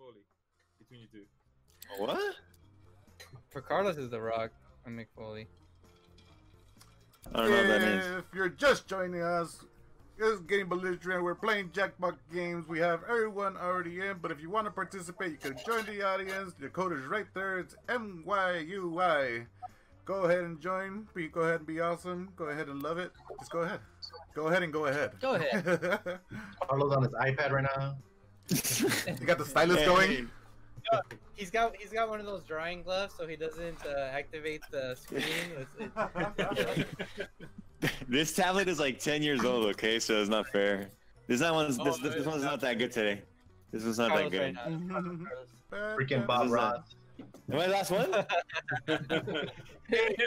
McFoley between you two. What? For Carlos is The Rock and McFoley. I don't know what that means. If you're just joining us, it's getting belligerent. We're playing Jackbox games. We have everyone already in, but if you want to participate, you can join the audience. The code is right there. It's MYUY. Go ahead and join. Go ahead and be awesome. Go ahead and love it. Just go ahead. Go ahead and go ahead. Go ahead. Carlos on his iPad right now. You got the stylus going. No, he's got one of those drawing gloves, so he doesn't activate the screen. This tablet is like 10 years old, okay? So it's not fair. This one's not that good today. This one's not Carlos that good. Right freaking Bob Ross. Am I the last one?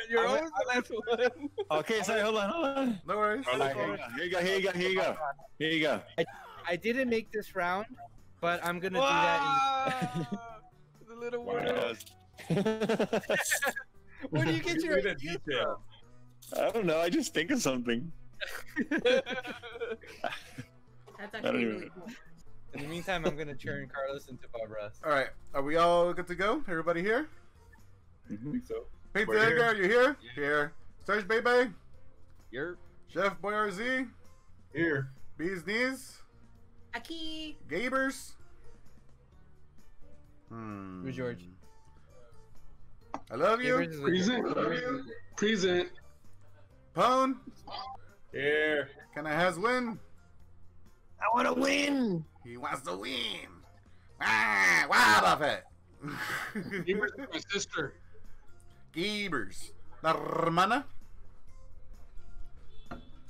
You're always the last one. Okay, sorry, hold on. No worries. Right, here you go. I didn't make this round, but I'm gonna do that. In... the little world. Where do you get your ideas from? I don't know. I just think of something. That's actually really cool. In the meantime, I'm gonna turn Carlos into Bob Ross. All right, are we all good to go? Everybody here? I think so. Peter Edgar, are you here? Yeah. Here. Serge Bebe? Here. Chef Boyardee? Here. Bees Knees? Aki. Gabers? Hmm. Who's George? I love you. Present. Present. Pone? Here. Can I has win? I want to win. He wants to win. Ah, Wild Buffett. Giebers is my sister. Giebers. La hermana.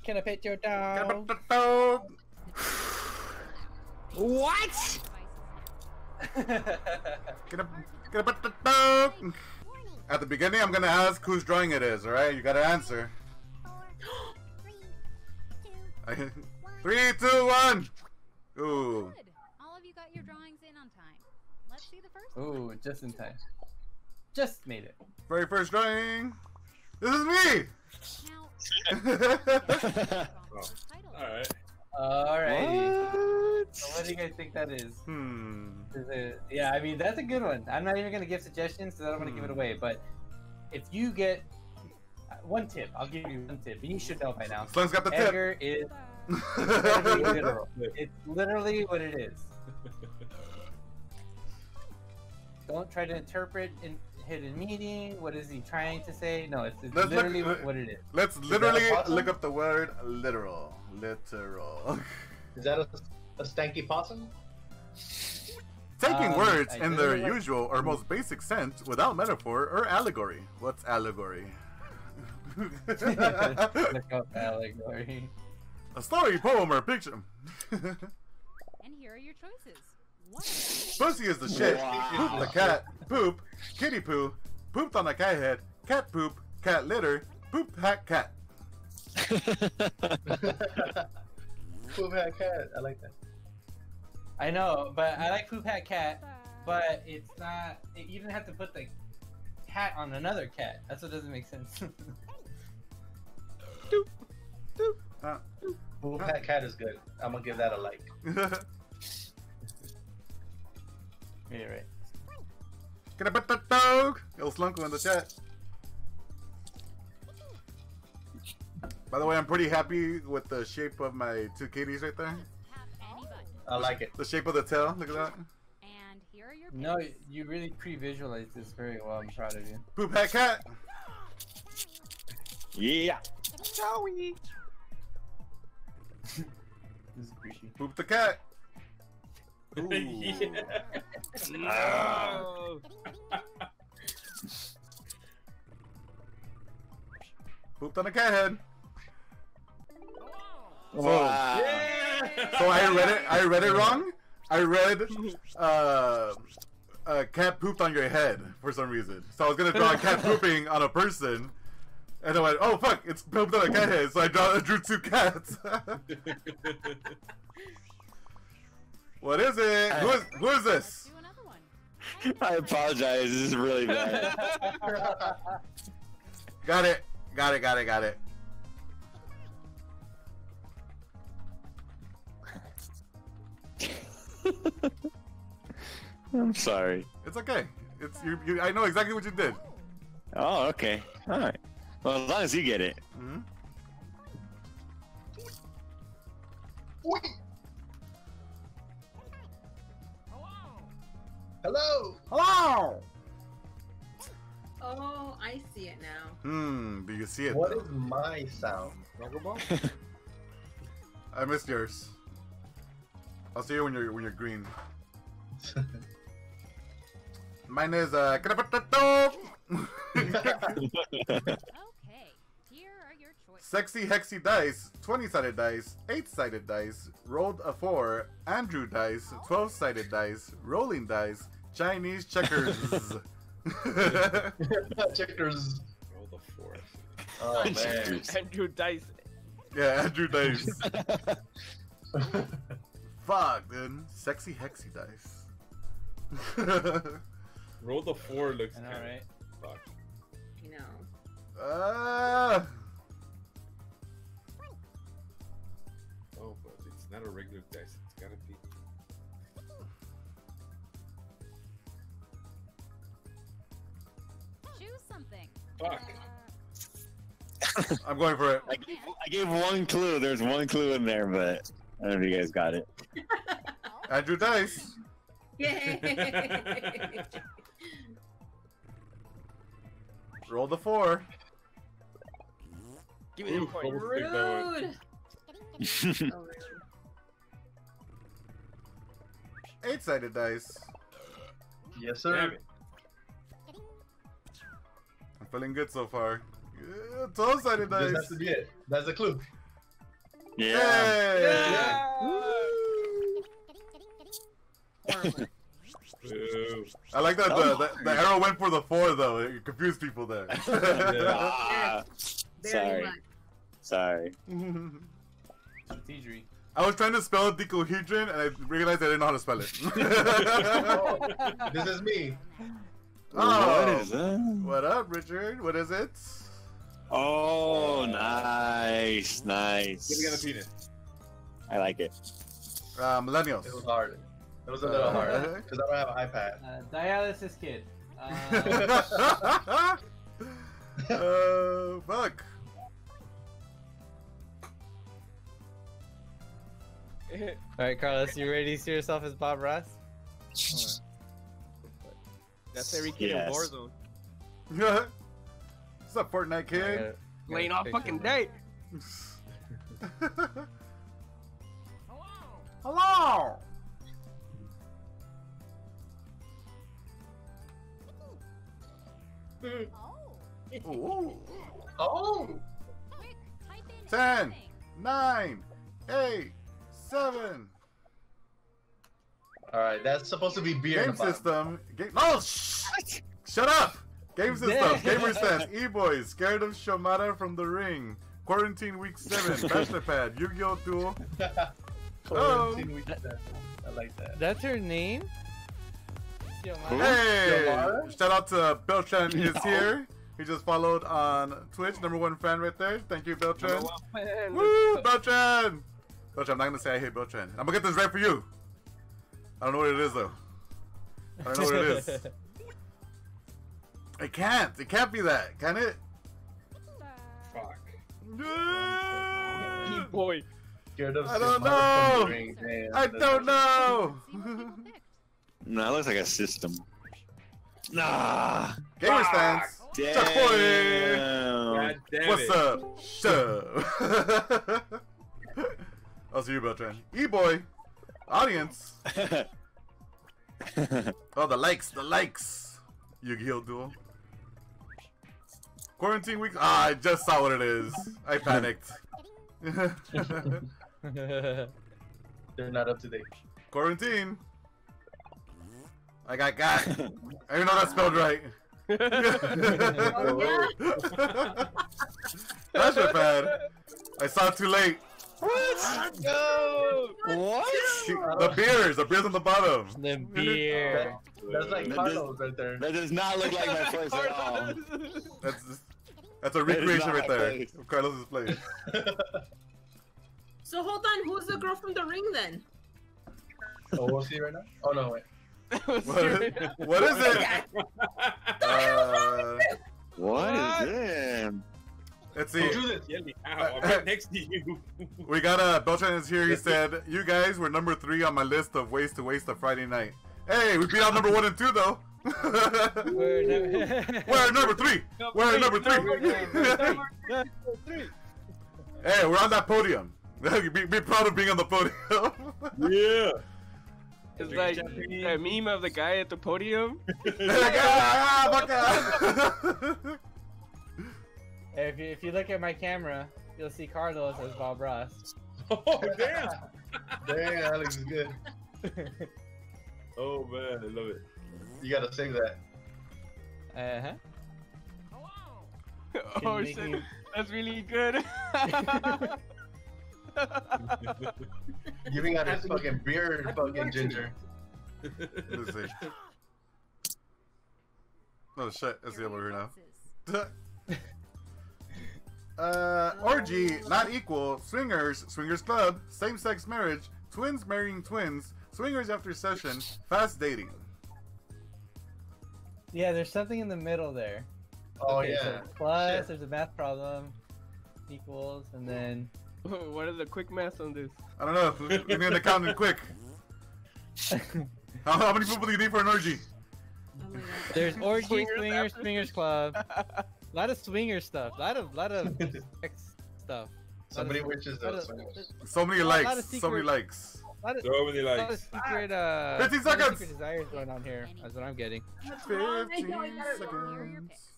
Can I pet your dog? Can I pet your dog? What? Can I pet the dog? At the beginning, I'm going to ask whose drawing it is, all right? You got to answer. 4, 3, 2, 1. 3, 2, 1. Ooh. Good. All of you got your drawings in on time. Let's see the first one. Ooh, just in time. Just made it. Very first drawing. This is me. Now, All right. So what do you guys think that is? Yeah, I mean that's a good one. I'm not even gonna give suggestions because I don't want to give it away. But if you get one tip, I'll give you one tip, and you should know by now. Someone's got the tip. Edgar is. Literal. It's literally what it is. Don't try to interpret in hidden meaning. What is he trying to say? No, it's literally what it is. Let's literally look up the word literal. Literal. Is that a stanky possum? Taking words in their usual or most basic sense without metaphor or allegory. What's allegory? Look up allegory. A story, poem, or a picture. And here are your choices. What? Pussy is the shit. Wow. Poop the cat. Poop. Kitty poo. Pooped on a cat head. Cat poop. Cat litter. Poop hat cat. Poop hat cat. I like that. I know, but I like poop hat cat, but it's not. You didn't have to put the cat on another cat. That's what doesn't make sense. Doop. Doop. Poop hat cat is good. I'm gonna give that a like. You're right. Can I put the dog? El Slunko in the chat. By the way, I'm pretty happy with the shape of my two kitties right there. I like it. The shape of the tail. Look at that. And here are your picks. No, you really pre-visualized this very well. I'm proud of you. Poop hat cat. Yeah. Joey. This is greasy. Poop the cat. Ooh. No. Pooped on a cat head. Wow. So I read it wrong. I read a cat pooped on your head for some reason. So I was gonna draw a cat pooping on a person. And I went, oh fuck, it's pooped on a cat head, so I drew two cats. What is it? Who is this? I apologize, this is really bad. Got it. I'm sorry. It's okay. It's you. I know exactly what you did. Oh, okay. All right. Well, as long as you get it. Mm-hmm. Hello. Hello. Oh, I see it now. Hmm. Do you see it? What is my sound? I missed yours. I'll see you when you're green. Mine is Okay, here are your choices. Sexy Hexy dice, 20-sided dice, 8-sided dice, rolled a 4, Andrew dice, 12-sided dice, rolling dice, Chinese checkers. Checkers. Rolled a 4. Oh man. Andrew dice. Yeah, Andrew dice. Fuck, dude. Sexy Hexy dice. Roll the 4 looks all right. Fuck. You know. Oh, but it's not a regular dice. It's gotta be. Choose something. Fuck. I'm going for it. I gave one clue. There's one clue in there, but I don't know if you guys got it. Andrew dice. Yay! Roll the 4. Give me the point. Rude. 8-sided dice. Yes, sir. Damn it. I'm feeling good so far. 12-sided dice. That's to be it. That's the clue. Yeah. Yay! Yeah. I like that the arrow went for the 4 though. It confused people there. Ah, sorry. Sorry. I was trying to spell decohedron and I realized I didn't know how to spell it. Oh, this is me. Oh, what is that? What up, Richard? What is it? Oh, nice, nice. Give me a peanut. I like it. Millennials. It was hard. It was a little hard because I don't have an iPad. Dialysis kid. Fuck. All right, Carlos, you ready to see yourself as Bob Ross? That's every kid in Warzone. What's up, Fortnite kid? Playing all fucking day. Hello. Hello. Oh. Oh. 10, 9, 8, 7. All right, that's supposed to be beer. Game system. Game. Oh, shut up. Game system. Gamer says E-boys scared of Shomara from the ring. Quarantine week 7. Bachelor pad. Yu Gi Oh duel. Quarantine week 7. I like that. That's her name. Hey! Shout out to Bill Chen is here. He just followed on Twitch. #1 fan right there. Thank you, Bill Chen. Woo! Bill Chen! Bill Chen, I'm not gonna say I hate Bill Chen. I'm gonna get this right for you. I don't know what it is though. I don't know what it is. It can't. It can't be that, can it? Fuck. No! Boy. I don't know! I don't know! No, it looks like a system. Nah. Gamer stance. Chuck boy. What's up? Shut I'll see you, Beltran. E-boy. Audience. Oh, the likes. The likes. Yu-Gi-Oh! Duel. Quarantine week. Ah, I just saw what it is. I panicked. They're not up to date. Quarantine. I got got. I don't know that's spelled right. That's your bad. I saw it too late. What? No. What? The beer's on the bottom. The beer. That's like Carlos right there. That does not look like my place at all. That's a recreation right there of Carlos's place. So hold on, who's the girl from the ring then? Oh, we'll see right now. Oh no, wait. What is it? What is it? Let's see. Don't do this. I'm right next to you. We got a Bill Chen is here. He said, "You guys were number 3 on my list of ways to waste a Friday night." Hey, we beat out number 1 and 2 though. We're number 3. We're number 3. Hey, we're on that podium. Be proud of being on the podium. Yeah. It's like that meme of the guy at the podium. If you look at my camera, you'll see Carlos as Bob Ross. Oh, damn. Damn, Alex is good. Oh, man, I love it. You gotta sing that. Uh-huh. Oh, shit. Making... That's really good. Giving out his fucking beard, fucking ginger. Let's see. Oh, shit. That's the other one here now. Orgy, not equal, swingers, swingers club, same-sex marriage, twins marrying twins, swingers after session, fast dating. Yeah, there's something in the middle there. Oh, okay, yeah. So plus, shit, there's a math problem, equals, and then... What is the quick math on this? I don't know. Leave me in the comment quick. How many people do you need for an orgy? Oh, there's orgy, swingers, swingers club. A lot of swinger stuff. A lot of sex stuff. So many witches, though. So many likes. So many likes. So many likes. 15 seconds. Secret desires going on here. That's what I'm getting. 15 seconds.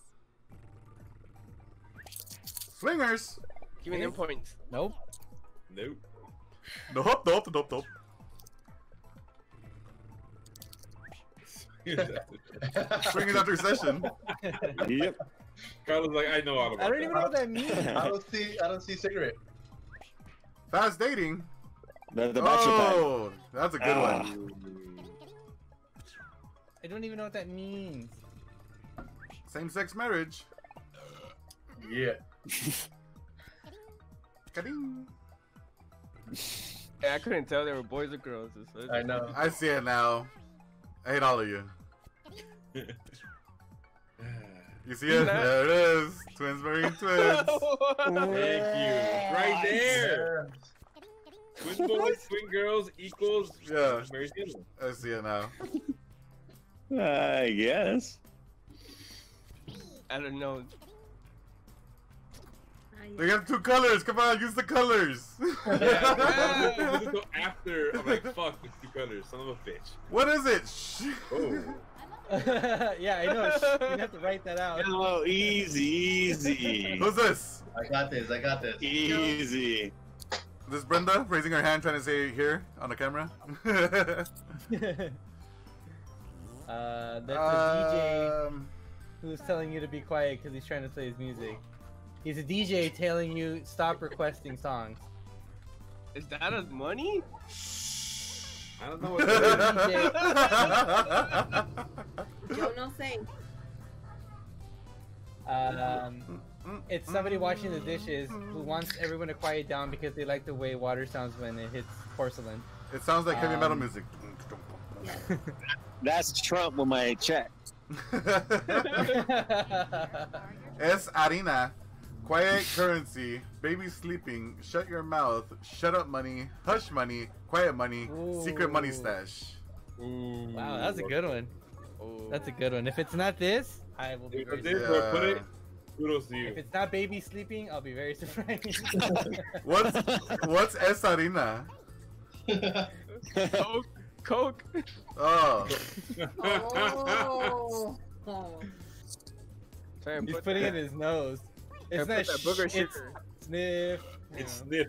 Swingers. Give me them points. Nope. Nope. Nope. Swingers after session. Yep. Carlos like, I know all about that. I don't even know what that means. I don't see cigarette. Fast dating. The oh, that's a good one. I don't even know what that means. Same-sex marriage. Yeah. Yeah, I couldn't tell they were boys or girls. So I know. I see it now. I hate all of you. You see it? There it is. Twins marrying twins. Thank you. Right there. Twin boys, twin girls equals. Yeah. I see it now. I guess. I don't know. They have 2 colors. Come on, use the colors. Yeah, we'll go after. I'm like, fuck, it's 2 colors. Son of a bitch. What is it? Oh. Yeah, I know. You have to write that out. Hello, easy. Who's this? I got this. Easy. This is Brenda raising her hand, trying to say here on the camera. That's a DJ who's telling you to be quiet because he's trying to play his music. He's a DJ telling you stop requesting songs. Is that his money? I don't know what that is. Don't know thing. It's somebody washing the dishes who wants everyone to quiet down because they like the way water sounds when it hits porcelain. It sounds like heavy metal music. That's Trump with my check. Es harina. Quiet currency, baby sleeping, shut your mouth, shut up money, hush money, quiet money, ooh, secret money stash. Ooh. Wow, that's a good one. Ooh. That's a good one. If it's not this, I will be very surprised. Put it, kudos to you. If it's not baby sleeping, I'll be very surprised. What's es harina? Coke. Oh. Oh. He's putting it in his nose. It's not that booger sugar. It's sniff. Yeah. It's sniff.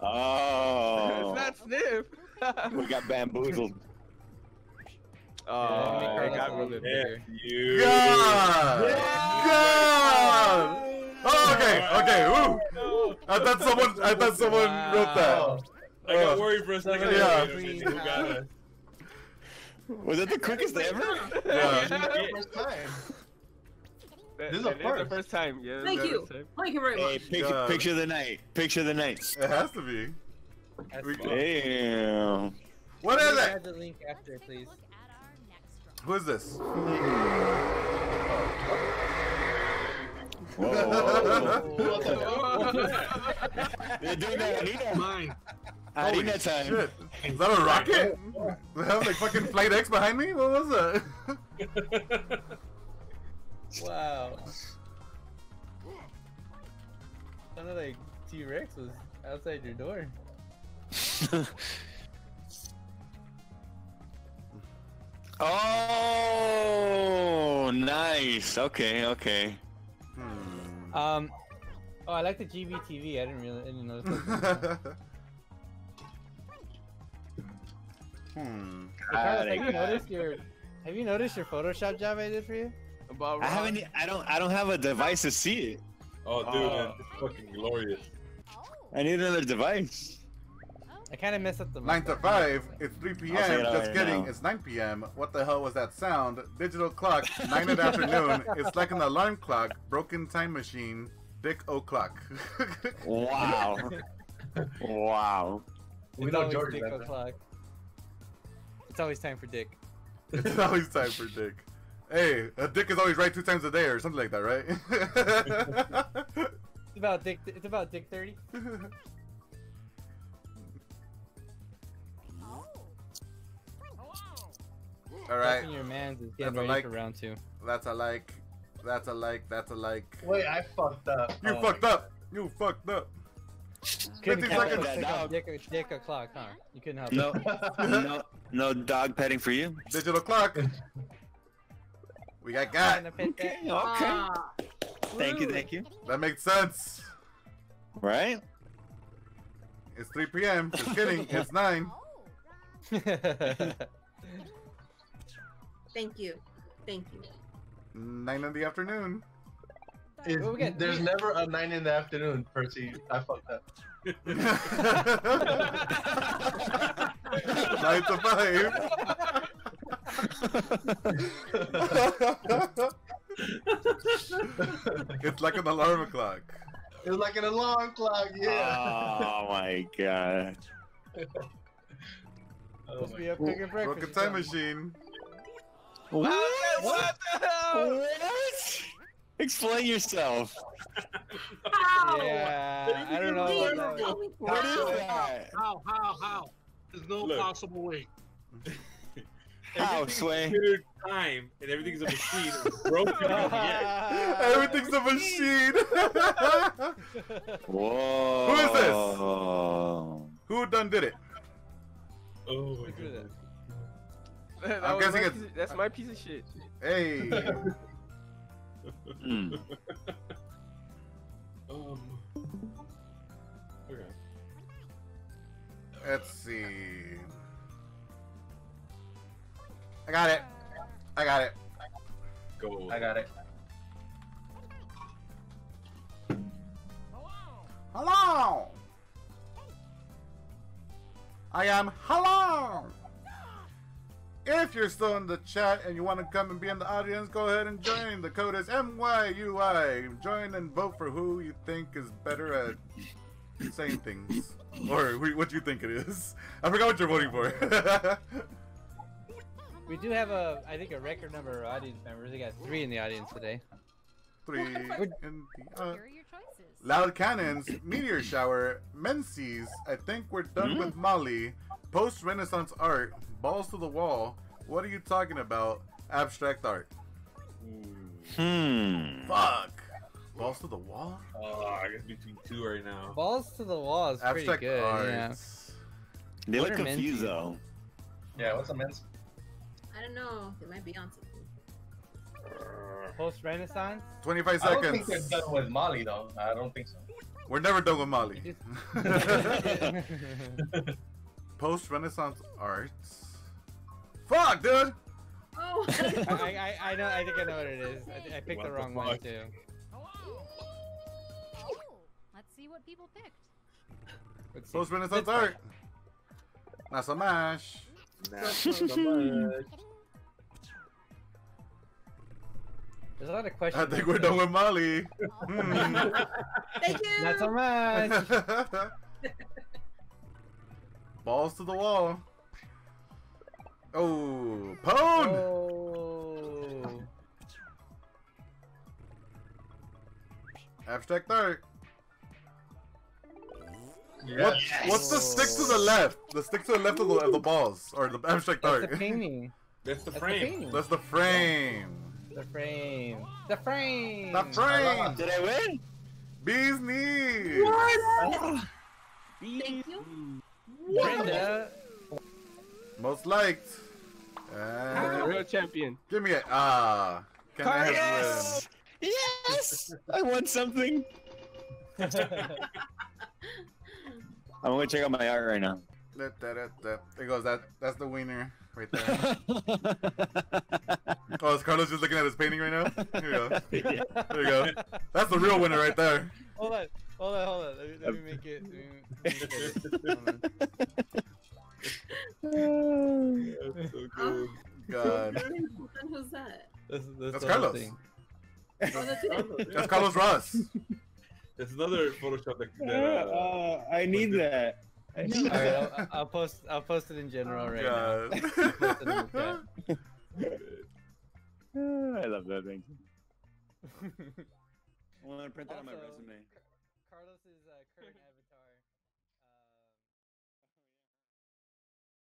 Oh. It's not sniff. We got bamboozled. Oh, yeah, I got really bigger. You. God. Yeah. God. Oh, okay. Woo. No. I thought someone wrote that. I got worried for a second. Yeah. Was it the quickest ever? Yeah. This is the first time. Yeah, thank you very much. Hey, picture the night. Picture the night. It has to be. Damn. What is it? Add the link after, please. Who is this? Whoa, whoa, whoa. They're doing that Arena. Mine. Arena time. Shit. Is that a rocket? They have like fucking Flight X behind me? What was that? Wow. I thought like T-Rex was outside your door. Oh, nice. Okay, okay. Oh, I like the GBTV. I didn't notice that. Carlos, have you noticed your Photoshop job I did for you? Bob Ross? I haven't. I don't have a device to see it. Oh, dude, man, it's fucking glorious. I need another device. I kind of messed up the. 9 to 5. It's 3 p.m. Just kidding. Now. It's 9 p.m. What the hell was that sound? Digital clock. 9 in the afternoon. It's like an alarm clock. Broken time machine. Dick o'clock. Wow. Wow. We know Jordan. Dick o'clock. It's always time for dick. It's always time for dick. Hey, a dick is always right 2 times a day or something like that, right? It's about dick. It's about dick 30. All right. Your man's is getting ready for round 2. That's a like. That's a like. That's a like. Wait, I fucked up. You fucked up. You fucked up. 50 seconds. Dick o'clock, huh? You couldn't help it. No dog petting for you. Digital clock. We got got. Okay. Okay. Ah. Thank you. Thank you. That makes sense. Right? It's 3 p.m. Just kidding. It's 9. Thank you. Thank you. 9 in the afternoon. There's never a 9 in the afternoon, Percy. I fucked up. 9 to 5. It's like an alarm clock. It's like an alarm clock, yeah. Oh my god. Supposed to be up cooking breakfast. Broken time machine. What? What the hell? What? Explain yourself. How? Yeah, I don't know. What is that? How? There's no possible way. How, Sway? Time and everything's a machine. Broken. Everything's a machine. Whoa. Who is this? Who done did it? Oh my god. I'm guessing that's my piece of shit. Hey. Okay. Let's see. I got it. I got it. Go. I got it. Hello. I am hello. If you're still in the chat and you want to come and be in the audience, go ahead and join. The code is MYUI. Join and vote for who you think is better at saying things. Or what you think it is. I forgot what you're voting for. We do have, I think, a record number of audience members. We got 3 in the audience today. 3 in the Loud Cannons, Meteor Shower, Menses, I think we're done with Molly, Post-Renaissance Art, Balls to the Wall, What Are You Talking About, Abstract Art. Fuck. Balls to the Wall? Oh, I guess between 2 right now. Balls to the Wall is abstract pretty good. Abstract Art. Yeah. They look confused, though. Yeah, what's a Menses? I don't know. It might be on something. Post-Renaissance? 25 seconds. I don't think they're done with Molly, though. I don't think so. We're never done with Molly. Post-Renaissance Arts. Fuck, dude! Oh! I know. I think I know what it is. I picked the wrong one too. Let's see what people picked. Post-Renaissance Art. Not so much. Not so much. There's a lot of questions. I think we're done with Molly. Thank you. Not so much. Balls to the wall. Oh, pwn! Oh. Abstract art. Yes. What's the stick to the left? The stick to the left of the balls, or the abstract art. That's the, That's the frame. That's the frame. The frame. The frame. The frame. Did I win? Bee's knees. What? Thank you. Brenda. Most liked. And real champion. Give me a can I have yes! Win? Yes. I won something. I'm gonna check out my art right now. There goes that. That's the winner right there. Oh, is Carlos just looking at his painting right now? Here you go. Yeah. There you go. That's the real winner right there. Hold on. Hold on. Hold on. Let me make it. Hold on. That's so cool. God. Who's that? That's Carlos. That's Carlos Ross. That's another Photoshop. I need that. Alright, I'll post it in general right now. I love that. Thank you. I want to print that on my resume. Carlos is current avatar.